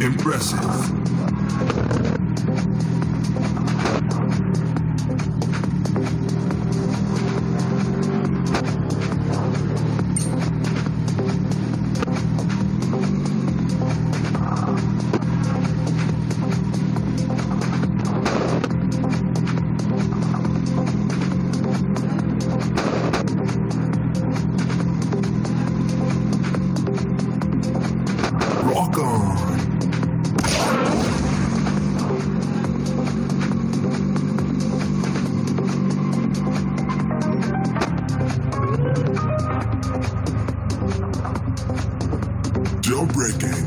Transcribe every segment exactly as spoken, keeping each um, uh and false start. Impressive. No breaking.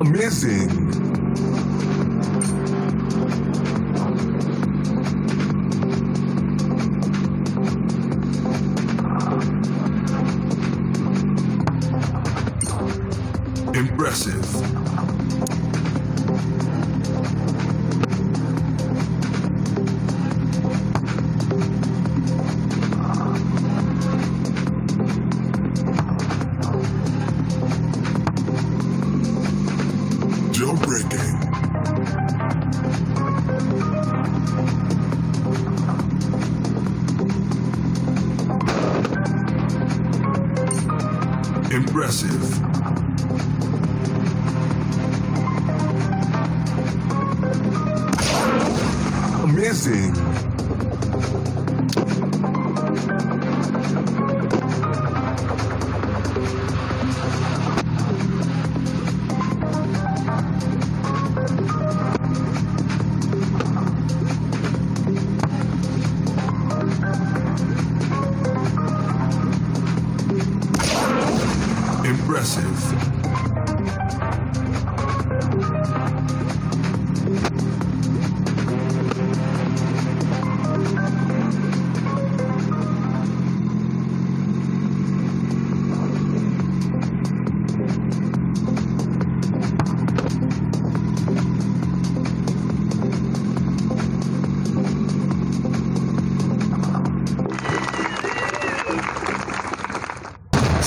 Amazing! Impressive. Impressive. Amazing. Impressive.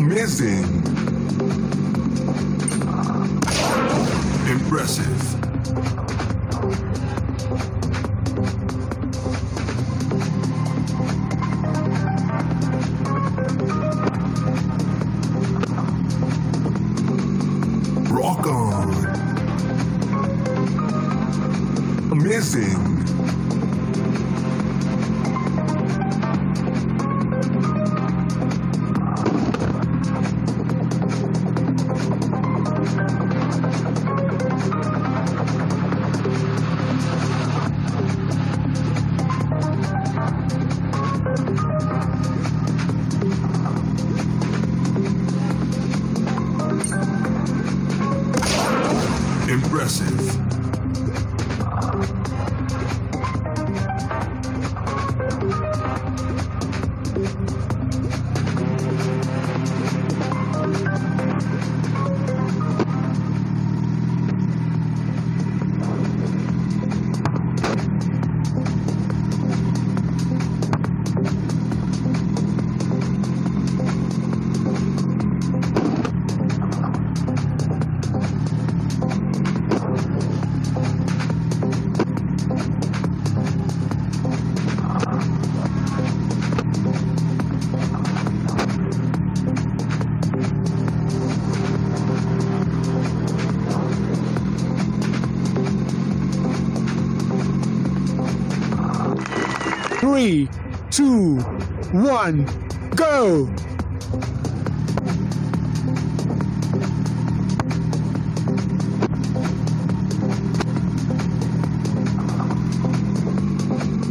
Amazing. Impressive. rock on. Amazing. Impressive. Three, two, one, go!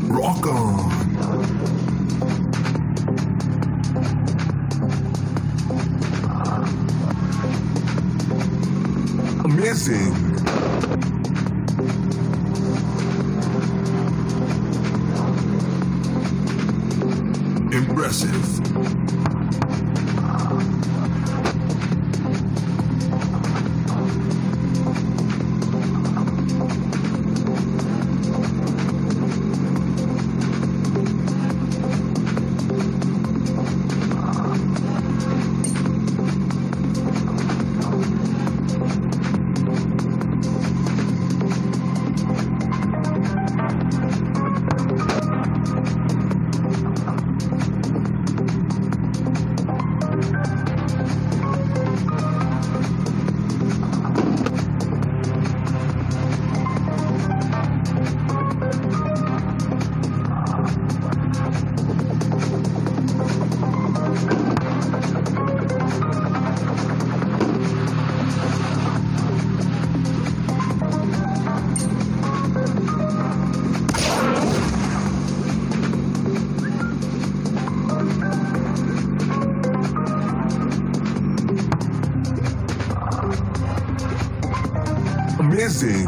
Rock on! Amazing! Impressive. Amazing. Amazing.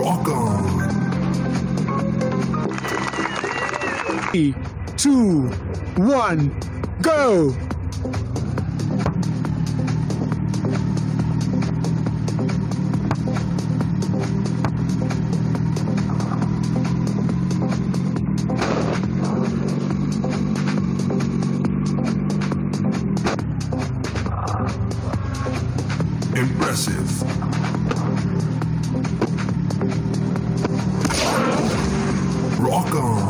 Rock on. Three, two, one, go. Impressive. Rock on.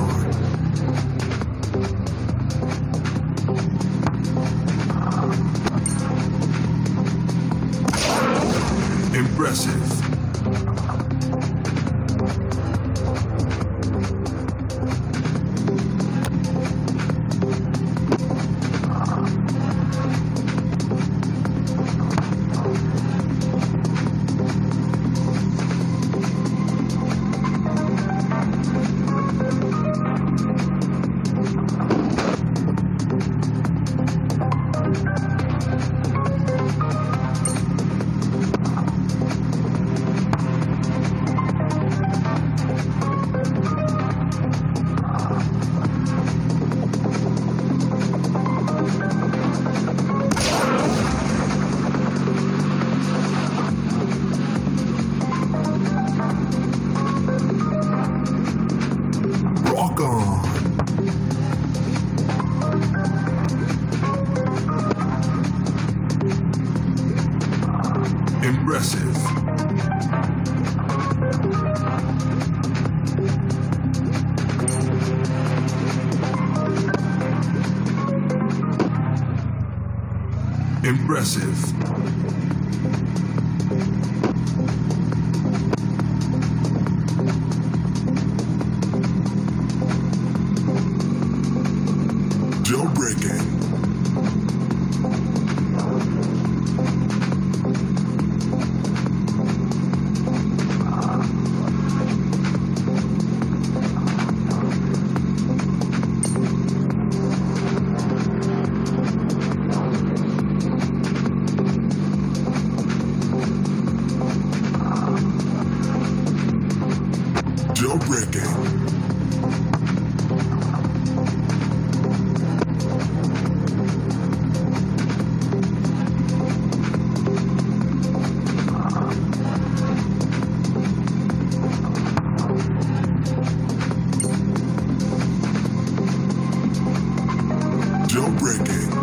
impressive. Still breaking. Still breaking. Breaking.